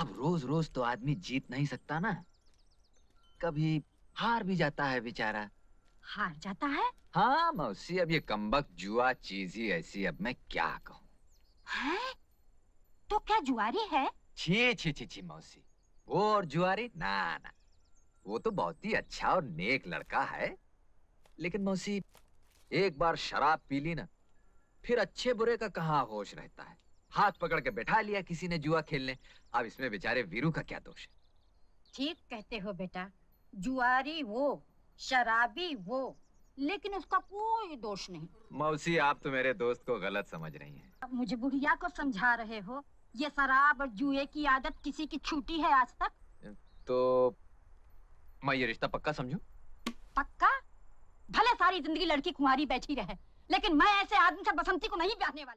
अब रोज रोज तो आदमी जीत नहीं सकता ना, कभी हार भी जाता है बेचारा। हार जाता है? हाँ मौसी, अब ये कमबख्त जुआ चीज ही ऐसी, अब मैं क्या कहूँ। हैं? तो क्या जुआरी है? छी छी छी छी मौसी, वो और जुआरी ना ना, वो तो बहुत ही अच्छा और नेक लड़का है, लेकिन मौसी एक बार शराब पी ली ना, फिर अच्छे बुरे का कहाँ होश रहता है। हाथ पकड़ के बैठा लिया किसी ने जुआ खेलने, अब इसमें बेचारे वीरू का क्या दोष है। ठीक कहते हो बेटा, जुआरी वो, शराबी वो, लेकिन उसका कोई दोष नहीं। मौसी आप तो मेरे दोस्त को गलत समझ रही हैं। मुझे बुढ़िया को समझा रहे हो, ये शराब और जुए की आदत किसी की छूटी है आज तक? तो मैं ये रिश्ता पक्का समझूं? पक्का? भले सारी जिंदगी लड़की कुंवारी बैठी रहे, लेकिन मैं ऐसे आदमी से बसंती को नहीं ब्याहने वाली।